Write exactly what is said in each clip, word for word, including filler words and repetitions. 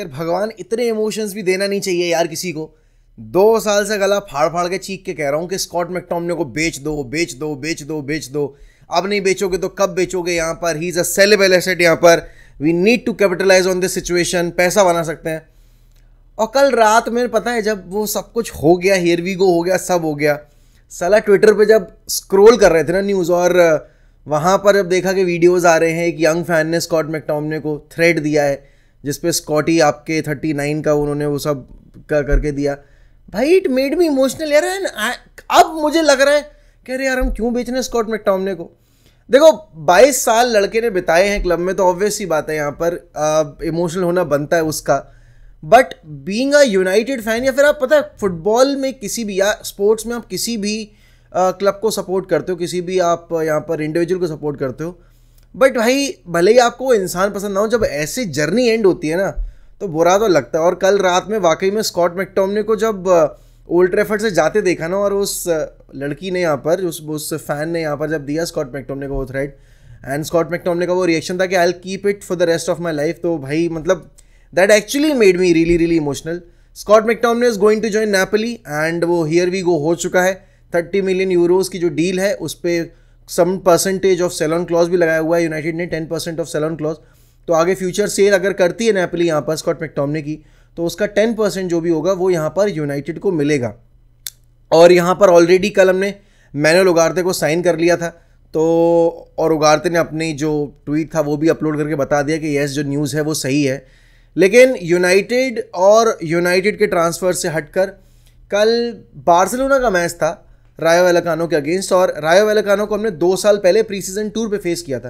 यार भगवान इतने इमोशंस भी देना नहीं चाहिए यार किसी को। दो साल से गला फाड़ फाड़ के चीख के कह रहा हूँ कि स्कॉट मैक्टोमने को बेच दो बेच दो बेच दो बेच दो। अब नहीं बेचोगे तो कब बेचोगे? यहाँ पर he is a saleable asset. यहाँ पर we need to capitalise on this situation, पैसा बना सकते हैं। और कल रात में पता है जब वो सब कुछ हो गया, हियर वी गो हो गया, सब हो गया, साला ट्विटर पर जब स्क्रोल कर रहे थे ना न्यूज़, और वहाँ पर जब देखा कि वीडियोज़ आ रहे हैं, एक यंग फैन ने स्कॉट मैक्टोमने को थ्रेड दिया है जिसपे स्कॉटी आपके थर्टी नाइन का उन्होंने वो सब का करके दिया। भाई इट मेड मी इमोशनल यार। अब मुझे लग रहा है कि अरे यार हम क्यों बेच रहे हैं स्कॉट मैक्टोमने को। देखो बाईस साल लड़के ने बिताए हैं क्लब में, तो ऑब्वियस ही बात है यहाँ पर इमोशनल होना बनता है उसका। But being a United fan, या फिर आप पता है फुटबॉल में किसी भी या स्पोर्ट्स में आप किसी भी क्लब को सपोर्ट करते हो, किसी भी आप यहाँ पर इंडिविजुअल को सपोर्ट करते हो, बट भाई भले ही आपको इंसान पसंद ना हो, जब ऐसी जर्नी एंड होती है ना तो बुरा तो लगता है। और कल रात में वाकई में स्कॉट मैक्टोमने को जब ओल्ड ट्रैफर्ड से जाते देखा ना, और उस लड़की ने यहाँ पर उस उस फैन ने यहाँ पर जब दिया स्कॉट मैक्टोमने का वो थ्रेड, एंड स्कॉट मैक्टोमने का वो रिएक्शन था कि I will keep it for the rest of my life, तो भाई मतलब that actually made me really really emotional. Scott McTominay is going to join Napoli and वो हियर वी गो हो चुका है। थर्टी मिलियन यूरोज़ की जो deal है उस पर some percentage of sell on clause भी लगाया हुआ है यूनाइटेड ने, ten percent of sell on clause. तो आगे फ्यूचर सेल अगर करती है नेपोली यहाँ पर स्कॉट मैक्टोमने की, तो उसका टेन परसेंट जो भी होगा वो यहाँ पर यूनाइटेड को मिलेगा। और यहाँ पर ऑलरेडी कल हमने मैनुअल उगार्ते को साइन कर लिया था, तो और उगार्ते ने अपनी जो ट्वीट था वो भी अपलोड करके बता दिया कि येस जो न्यूज़ है वो सही है। लेकिन यूनाइटेड और यूनाइटेड के ट्रांसफ़र से हटकर कल बार्सिलोना का मैच था रायो वैलेकानो के अगेंस्ट, और रायो वैलेकानो को हमने दो साल पहले प्री सीजन टूर पे फेस किया था,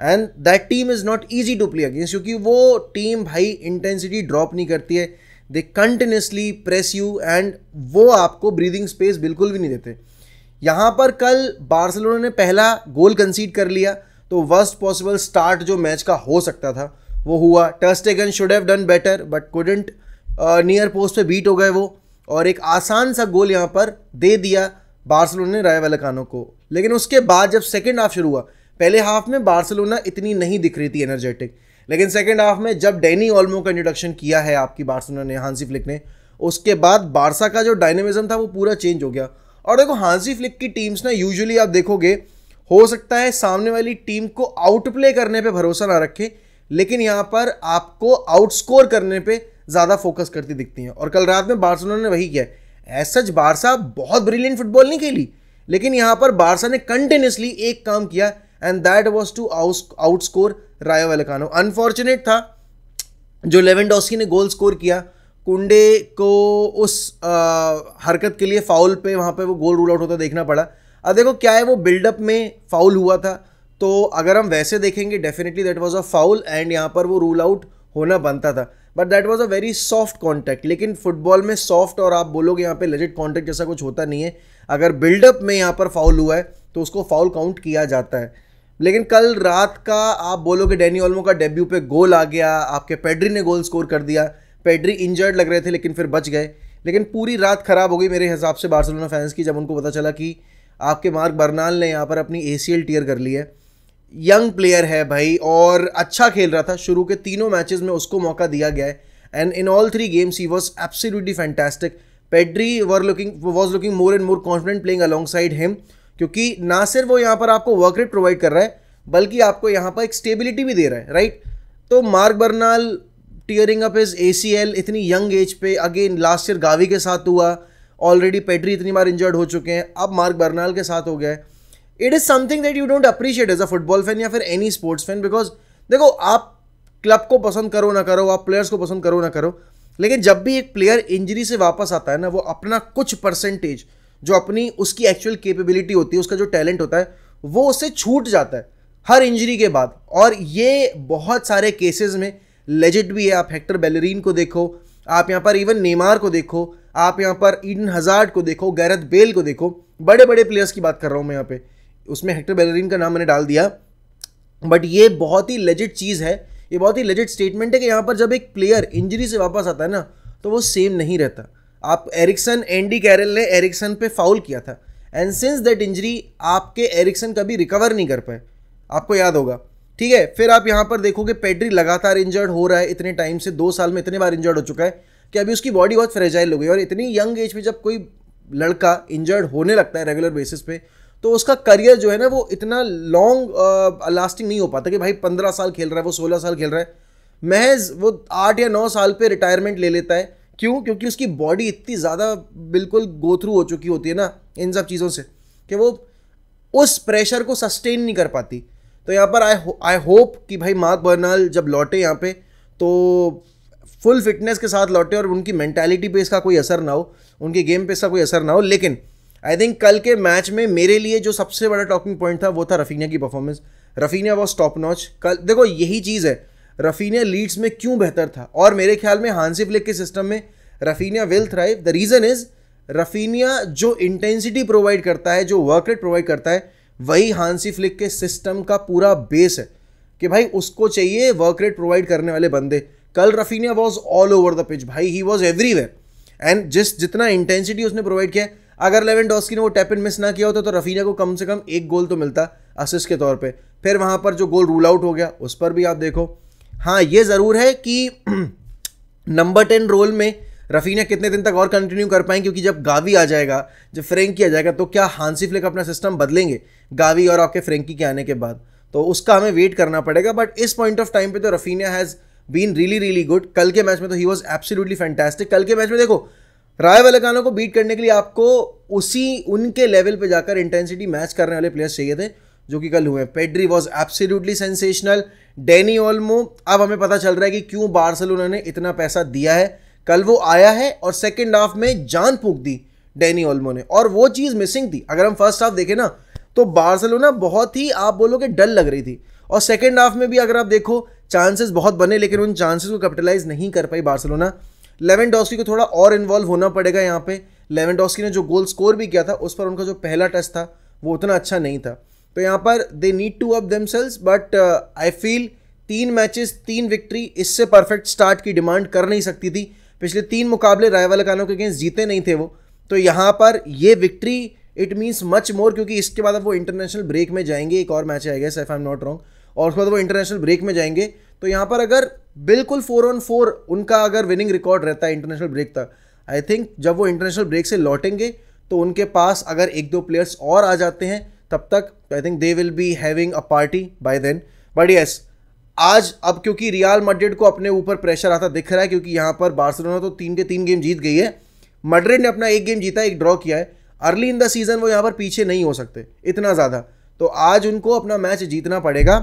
and that team is not easy to play against, क्योंकि वो टीम भाई इंटेंसिटी ड्रॉप नहीं करती है, they continuously press you and वो आपको ब्रीदिंग स्पेस बिल्कुल भी नहीं देते। यहाँ पर कल बार्सिलोना ने पहला गोल कंसीड कर लिया, तो वर्स्ट पॉसिबल स्टार्ट जो मैच का हो सकता था वो हुआ। Ter Stegen should have done better but couldn't, near post पे बीट हो गए वो, और एक आसान सा गोल यहाँ पर दे दिया बार्सिलोना ने रायो वैलेकानो को। लेकिन उसके बाद जब सेकेंड हाफ शुरू हुआ, पहले हाफ में बार्सिलोना इतनी नहीं दिख रही थी एनर्जेटिक, लेकिन सेकेंड हाफ में जब डैनी ओल्मो का इंट्रोडक्शन किया है आपकी बार्सिलोना ने, हांसी फ्लिक ने, उसके बाद बार्सा का जो डायनेमिज्म था वो पूरा चेंज हो गया। और देखो हांसी फ्लिक की टीम्स ना यूजुअली आप देखोगे हो सकता है सामने वाली टीम को आउटप्ले करने पर भरोसा ना रखे, लेकिन यहाँ पर आपको आउटस्कोर करने पे ज़्यादा फोकस करती दिखती हैं, और कल रात में बार्सिलोना ने वही किया है। एज सच बार्सा बहुत ब्रिलियंट फुटबॉल नहीं खेली, लेकिन यहाँ पर बार्सा ने कंटिन्यूसली एक काम किया and that was to outscore Rayo Vallecano. Unfortunate था जो लेवेंडोस्की ने गोल स्कोर किया, कुंडे को उस आ, हरकत के लिए फाउल पे वहाँ पे वो गोल रूल आउट होता देखना पड़ा। अब देखो क्या है, वो बिल्डअप में फाउल हुआ था, तो अगर हम वैसे देखेंगे definitely that was a foul and यहाँ पर वो रूल आउट होना बनता था, but that was a very soft contact. लेकिन फुटबॉल में सॉफ्ट और आप बोलोगे यहाँ पे लेजिट कॉन्टैक्ट जैसा कुछ होता नहीं है, अगर बिल्डअप में यहाँ पर फाउल हुआ है तो उसको फाउल काउंट किया जाता है। लेकिन कल रात का आप बोलोगे डैनी ओल्मो का डेब्यू पे गोल आ गया, आपके पेड्री ने गोल स्कोर कर दिया, पेड्री इंजर्ड लग रहे थे लेकिन फिर बच गए। लेकिन पूरी रात खराब हो गई मेरे हिसाब से बार्सिलोना फैंस की जब उनको पता चला कि आपके मार्क बर्नाल ने यहाँ पर अपनी ए सी एल टियर कर ली है। यंग प्लेयर है भाई और अच्छा खेल रहा था, शुरू के तीनों मैचेस में उसको मौका दिया गया है and in all three games ही was absolutely fantastic. Pedri were looking was looking more and more confident playing alongside him, क्योंकि ना सिर्फ वो यहाँ पर आपको वर्करेट प्रोवाइड कर रहा है बल्कि आपको यहाँ पर एक स्टेबिलिटी भी दे रहा है, राइट। तो Marc Bernal tearing up his A C L इतनी यंग एज पे, अगेन लास्ट ईयर गावी के साथ हुआ, ऑलरेडी पेड्री इतनी बार इंजर्ड हो चुके हैं, अब मार्क बर्नाल के साथ हो गया है। It is something that you don't appreciate as a football fan या फिर एनी स्पोर्ट्स फैन, बिकॉज देखो आप क्लब को पसंद करो ना करो, आप प्लेयर्स को पसंद करो ना करो, लेकिन जब भी एक प्लेयर इंजरी से वापस आता है ना, वो अपना कुछ परसेंटेज जो अपनी उसकी एक्चुअल कैपेबिलिटी होती है, उसका जो टैलेंट होता है वो उससे छूट जाता है हर इंजरी के बाद। और ये बहुत सारे केसेस में लेजिट भी है। आप हेक्टर बेलेरिन को देखो, आप यहाँ पर इवन नेमार को देखो, आप यहाँ पर ईडन हज़ार्ड को देखो, गैरेथ बेल को देखो, बड़े बड़े प्लेयर्स की बात कर रहा हूँ मैं यहाँ पे, उसमें हेक्टर बेलेरिन का नाम मैंने डाल दिया। बट ये बहुत ही लेजिट चीज़ है, ये बहुत ही लेजिट स्टेटमेंट है कि यहाँ पर जब एक प्लेयर इंजरी से वापस आता है ना तो वो सेम नहीं रहता। आप एरिक्सन, एंडी कैरल ने एरिक्सन पे फाउल किया था एंड सिंस दैट इंजरी आपके एरिक्सन कभी रिकवर नहीं कर पाए, आपको याद होगा। ठीक है। फिर आप यहाँ पर देखोगे पेड्री लगातार इंजर्ड हो रहा है इतने टाइम से, दो साल में इतने बार इंजर्ड हो चुका है कि अभी उसकी बॉडी बहुत फ्रेजाइल हो गई, और इतनी यंग एज में जब कोई लड़का इंजर्ड होने लगता है रेगुलर बेसिस पे तो उसका करियर जो है ना वो इतना लॉन्ग लास्टिंग नहीं हो पाता कि भाई पंद्रह साल खेल रहा है वो, सोलह साल खेल रहा है, महज वो आठ या नौ साल पे रिटायरमेंट ले लेता है। क्यों? क्योंकि उसकी बॉडी इतनी ज़्यादा बिल्कुल गो थ्रू हो चुकी होती है ना इन सब चीज़ों से कि वो उस प्रेशर को सस्टेन नहीं कर पाती। तो यहाँ पर आई आई होप कि भाई मार्क बर्नाल जब लौटे यहाँ पे तो फुल फिटनेस के साथ लौटे और उनकी मेंटालिटी पे इसका कोई असर ना हो, उनके गेम पे इसका कोई असर ना हो। लेकिन आई थिंक कल के मैच में मेरे लिए जो सबसे बड़ा टॉकिंग पॉइंट था वो था रफीना की performance. Raphinha was top notch कल। देखो यही चीज़ है, रफीना लीड्स में क्यों बेहतर था, और मेरे ख्याल में हांसी फ्लिक के सिस्टम में Raphinha will thrive. The reason is Raphinha जो इंटेंसिटी प्रोवाइड करता है, जो वर्करेट प्रोवाइड करता है, वही हांसी फ्लिक के सिस्टम का पूरा बेस है कि भाई उसको चाहिए वर्करेट प्रोवाइड करने वाले बंदे। कल Raphinha was all over the pitch भाई, ही वॉज एवरीवेयर, एंड जिस जितना इंटेंसिटी उसने प्रोवाइड किया, अगर लेवेंडोस्की ने वो टैप इन मिस ना किया होता तो रफीना को कम से कम एक गोल तो मिलता असिस्ट के तौर पर। फिर वहाँ पर जो गोल रूल आउट हो गया उस पर भी आप देखो। हाँ ये ज़रूर है कि नंबर टेन रोल में रफीना कितने दिन तक और कंटिन्यू कर पाएंगे, क्योंकि जब गावी आ जाएगा, जब फ्रेंकी आ जाएगा, तो क्या हांसी फ्लिक अपना सिस्टम बदलेंगे गावी और आपके फ्रेंकी के आने के बाद? तो उसका हमें वेट करना पड़ेगा। बट इस पॉइंट ऑफ टाइम पे तो Raphinha has been really really good. कल के मैच में तो ही वॉज एब्सोल्युटली फैंटास्टिक। कल के मैच में देखो रायो वैलेकानो को बीट करने के लिए आपको उसी उनके लेवल पर जाकर इंटेंसिटी मैच करने वाले प्लेयर्स चाहिए थे, जो कि कल हुए। Pedri was absolutely sensational. Dani Olmo, अब हमें पता चल रहा है कि क्यों बार्सिलोना ने इतना पैसा दिया है। कल वो आया है और सेकेंड हाफ में जान फूंक दी डैनी ओल्मो ने, और वो चीज़ मिसिंग थी। अगर हम फर्स्ट हाफ देखें ना तो बार्सिलोना बहुत ही, आप बोलो कि डल लग रही थी, और सेकेंड हाफ में भी अगर आप देखो चांसेस बहुत बने लेकिन उन चांसेस को कैपिटलाइज नहीं कर पाई बार्सिलोना। लेवेंडोस्की को थोड़ा और इन्वॉल्व होना पड़ेगा यहाँ पे। लेवेंडोस्की ने जो गोल स्कोर भी किया था उस पर उनका जो पहला टच था वो उतना अच्छा नहीं था। तो यहाँ पर they need to up themselves, but I feel तीन मैचेस तीन विक्ट्री, इससे परफेक्ट स्टार्ट की डिमांड कर नहीं सकती थी। पिछले तीन मुकाबले रायो वैलेकानो के अगेंस्ट जीते नहीं थे वो, तो यहाँ पर ये victory it means much more, क्योंकि इसके बाद वो इंटरनेशनल ब्रेक में जाएंगे। एक और मैच है I guess if I am not wrong, और उसके बाद वो इंटरनेशनल ब्रेक में जाएंगे। तो यहाँ पर अगर बिल्कुल फोर ऑन फोर उनका अगर विनिंग रिकॉर्ड रहता है इंटरनेशनल ब्रेक तक, आई थिंक जब वो इंटरनेशनल ब्रेक से लौटेंगे तो उनके पास अगर एक दो प्लेयर्स और आ जाते हैं तब तक I think they will be having a party by then. But yes, आज अब क्योंकि रियल मैड्रिड को अपने ऊपर प्रेशर आता दिख रहा है, क्योंकि यहाँ पर बार्सिलोना तो तीन के तीन गेम जीत गई है, मैड्रिड ने अपना एक गेम जीता है, एक ड्रॉ किया है। अर्ली इन द सीजन वो यहाँ पर पीछे नहीं हो सकते इतना ज़्यादा, तो आज उनको अपना मैच जीतना पड़ेगा।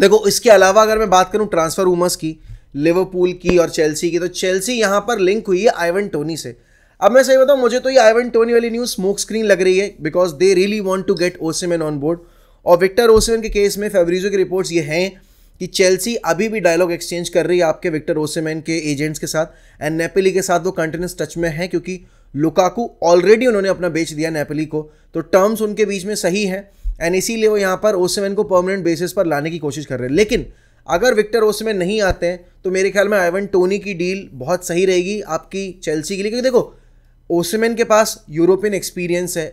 देखो इसके अलावा अगर मैं बात करूँ ट्रांसफ़र रूमर्स की, लिवरपूल की और चेल्सी की, तो चेल्सी यहाँ पर लिंक हुई है आइवन टोनी से। अब मैं सही बताऊँ, मुझे तो ये आइवन टोनी वाली न्यूज़ स्मोक स्क्रीन लग रही है, because they really want to get Osimhen on board. और विक्टर ओसिमेन के केस में फेब्रिजो की रिपोर्ट्स ये हैं कि चेल्सी अभी भी डायलॉग एक्सचेंज कर रही है आपके विक्टर ओसिमेन के एजेंट्स के साथ, एंड नेपोली के साथ वो कंटिन्यूस टच में है, क्योंकि लुकाकू ऑलरेडी उन्होंने अपना बेच दिया नेपोली को, तो टर्म्स उनके बीच में सही हैं, एंड इसीलिए वो यहाँ पर ओसिमेन को परमानेंट बेसिस पर लाने की कोशिश कर रहे हैं। लेकिन अगर विक्टर ओसिमेन नहीं आते हैं तो मेरे ख्याल में आइवन टोनी की डील बहुत सही रहेगी आपकी चेल्सी के लिए, क्योंकि देखो ओसिमेन के पास यूरोपियन एक्सपीरियंस है,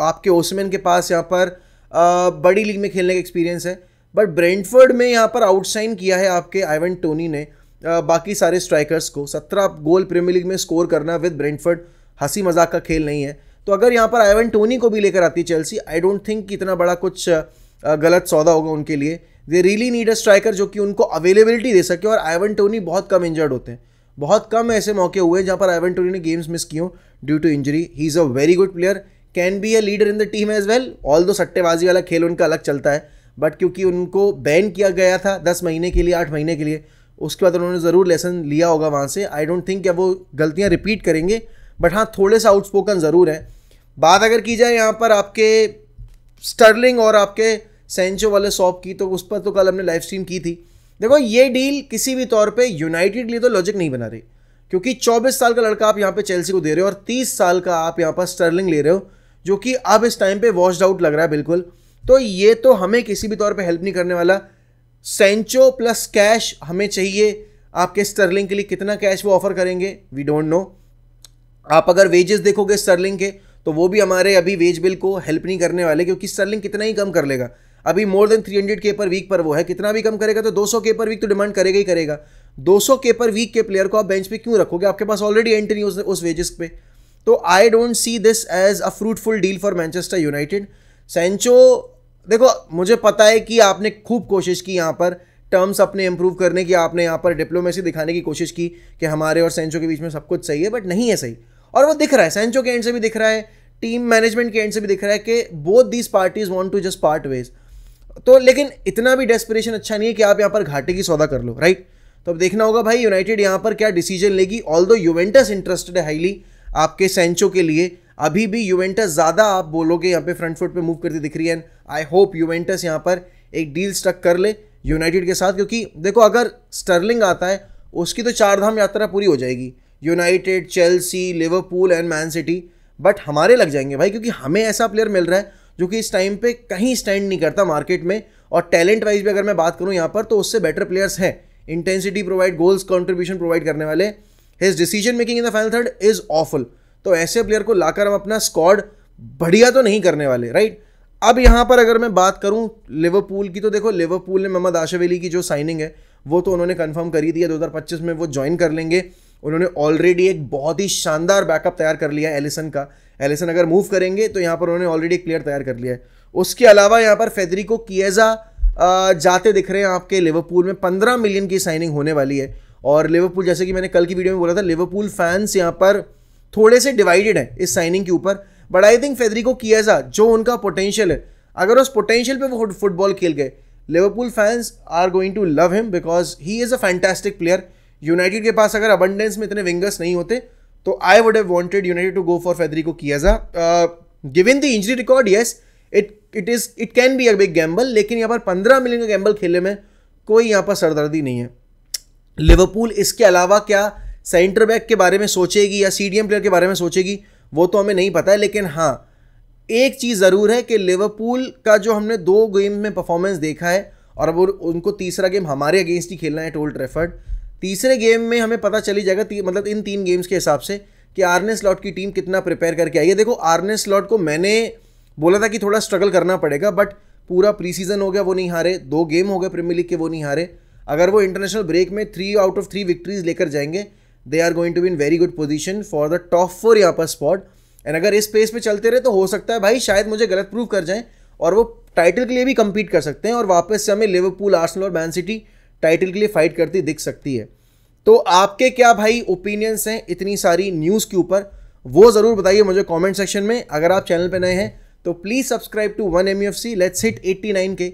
आपके ओसिमेन के पास यहाँ पर आ, बड़ी लीग में खेलने का एक्सपीरियंस है, बट ब्रेंटफोर्ड में यहाँ पर आउटसाइन किया है आपके आइवन टोनी ने आ, बाकी सारे स्ट्राइकर्स को। सत्रह गोल प्रीमियर लीग में स्कोर करना विद ब्रेंटफोर्ड हंसी मजाक का खेल नहीं है। तो अगर यहाँ पर आइवन टोनी को भी लेकर आती है चेल्सी, आई डोंट थिंक इतना बड़ा कुछ गलत सौदा होगा उनके लिए। They really need a striker जो कि उनको अवेलेबिलिटी दे सके, और आइवन टोनी बहुत कम इंजर्ड होते हैं, बहुत कम ऐसे मौके हुए हैं जहाँ पर आइवन टोनी ने गेम्स मिस की हों due to injury. He is a very good player, can be a leader in the team as well, although सट्टेबाजी वाला खेल उनका अलग चलता है, बट क्योंकि उनको बैन किया गया था दस महीने के लिए, आठ महीने के लिए, उसके बाद उन्होंने ज़रूर लेसन लिया होगा वहाँ से। आई डोंट थिंक अब वो गलतियाँ रिपीट करेंगे, बट हाँ थोड़े सा आउटस्पोकन ज़रूर है। बात अगर की जाए यहाँ पर आपके स्टर्लिंग और आपके सैंचो वाले सॉप की, तो उस पर तो कल हमने लाइव स्ट्रीम की थी। देखो ये डील किसी भी तौर पे यूनाइटेड के लिए तो लॉजिक नहीं बना रही, क्योंकि चौबीस साल का लड़का आप यहाँ पे चेल्सी को दे रहे हो और तीस साल का आप यहाँ पर स्टर्लिंग ले रहे हो, जो कि अब इस टाइम पे वॉश्ड आउट लग रहा है बिल्कुल। तो ये तो हमें किसी भी तौर पे हेल्प नहीं करने वाला। सैंचो प्लस कैश हमें चाहिए आपके स्टर्लिंग के लिए, कितना कैश वो ऑफर करेंगे वी डोंट नो। आप अगर वेजेस देखोगे स्टर्लिंग के तो वो भी हमारे अभी वेज बिल को हेल्प नहीं करने वाले, क्योंकि स्टर्लिंग कितना ही कम कर लेगा। अभी मोर देन थ्री हंड्रेड के पर वीक पर वो है, कितना भी कम करेगा तो दो सौ के पर वीक तो डिमांड करेगा ही करेगा। दो सौ के पर वीक के प्लेयर को आप बेंच पे क्यों रखोगे, आपके पास ऑलरेडी एंट्री उस, उस वेजेस पे। तो I don't see this as a fruitful deal for Manchester United. Sancho देखो, मुझे पता है कि आपने खूब कोशिश की यहाँ पर टर्म्स अपने इंप्रूव करने की, आपने यहाँ पर डिप्लोमेसी दिखाने की कोशिश की कि हमारे और सैंचो के बीच में सब कुछ सही है, बट नहीं है सही। और वो दिख रहा है, सैंचो के एंड से भी दिख रहा है, टीम मैनेजमेंट के एंड से भी दिख रहा है कि both these parties want to just part ways. तो लेकिन इतना भी डेस्परेशन अच्छा नहीं है कि आप यहाँ पर घाटे की सौदा कर लो, राइट। तो अब देखना होगा भाई यूनाइटेड यहाँ पर क्या डिसीजन लेगी। ऑल दो यूवेंटस इंटरेस्टेड है हाईली आपके सैंचो के लिए, अभी भी यूवेंटस ज़्यादा आप बोलोगे यहाँ पे फ्रंट फुट पे मूव करती दिख रही है। एंड आई होप यूवेंटस यहाँ पर एक डील स्टक कर ले यूनाइटेड के साथ, क्योंकि देखो अगर स्टर्लिंग आता है उसकी तो चार धाम यात्रा पूरी हो जाएगी, United, Chelsea, Liverpool and Man City, but हमारे लग जाएंगे भाई, क्योंकि हमें ऐसा प्लेयर मिल रहा है जो कि इस टाइम पे कहीं स्टैंड नहीं करता मार्केट में। और टैलेंट वाइज भी अगर मैं बात करूं यहाँ पर तो उससे बेटर प्लेयर्स हैं intensity provide, goals contribution provide करने वाले। His decision making in the final third is awful. तो ऐसे प्लेयर को लाकर हम अपना स्क्वाड बढ़िया तो नहीं करने वाले, राइट। अब यहाँ पर अगर मैं बात करूँ लिवरपूल की, तो देखो लिवरपूल ने मोहम्मद आशवेली की जो साइनिंग है वो तो उन्होंने कन्फर्म कर ही दिया, दो हज़ार पच्चीस में वो ज्वाइन कर लेंगे। उन्होंने ऑलरेडी एक बहुत ही शानदार बैकअप तैयार कर लिया है एलिसन का। एलिसन अगर मूव करेंगे तो यहाँ पर उन्होंने ऑलरेडी एक प्लेयर तैयार कर लिया है। उसके अलावा यहाँ पर फेडरिको चिएज़ा जाते दिख रहे हैं आपके लिवरपूल में, पंद्रह मिलियन की साइनिंग होने वाली है। और लिवरपूल, जैसे कि मैंने कल की वीडियो में बोला था, लिवरपूल फैंस यहाँ पर थोड़े से डिवाइडेड हैं इस साइनिंग के ऊपर, but I think Federico Chiesa जो उनका पोटेंशियल है, अगर उस पोटेंशियल पर वो फुटबॉल खेल गए, Liverpool fans are going to love him because he is a fantastic player. United के पास अगर अबंडेंस में इतने विंगर्स नहीं होते तो I would have wanted United to go for Federico Chiesa. Given the injury record, yes it it is it can be a big gamble, लेकिन यहाँ पर पंद्रह मिलियन का गैम्बल खेलने में कोई यहाँ पर सरदर्दी नहीं है लिवरपूल। इसके अलावा क्या सेंटर बैक के बारे में सोचेगी या सी डी एम प्लेयर के बारे में सोचेगी वो तो हमें नहीं पता है, लेकिन हाँ एक चीज़ ज़रूर है कि लिवरपूल का जो हमने दो गेम में परफॉर्मेंस देखा है, और अब उनको तीसरा गेम हमारे अगेंस्ट ही खेलना है एट ओल्ड ट्रैफर्ड, तीसरे गेम में हमें पता चली जाएगा, मतलब इन तीन गेम्स के हिसाब से कि आर्ने स्लॉट की टीम कितना प्रिपेयर करके आई है। देखो आर्ने स्लॉट को मैंने बोला था कि थोड़ा स्ट्रगल करना पड़ेगा, बट पूरा प्री सीजन हो गया वो नहीं हारे, दो गेम हो गए प्रीमियर लीग के वो नहीं हारे। अगर वो इंटरनेशनल ब्रेक में three out of three victories लेकर जाएंगे, they are going to be in very good position for the top four यहाँ पर स्पॉट। एंड अगर इस पेस पे चलते रहे तो हो सकता है भाई शायद मुझे गलत प्रूव कर जाएं और वो टाइटल के लिए भी कम्पीट कर सकते हैं, और वापस से हमें लिवरपूल, आर्सेनल और मैन सिटी टाइटल के लिए फाइट करती दिख सकती है। तो आपके क्या भाई ओपिनियंस हैं इतनी सारी न्यूज़ के ऊपर वो ज़रूर बताइए मुझे कमेंट सेक्शन में। अगर आप चैनल पे नए हैं तो please subscribe to one M U F C. Let's hit eighty nine K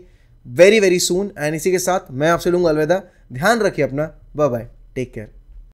very very soon. And इसी के साथ मैं आपसे लूँगा अलविदा। ध्यान रखिए अपना, बाय बाय, टेक केयर।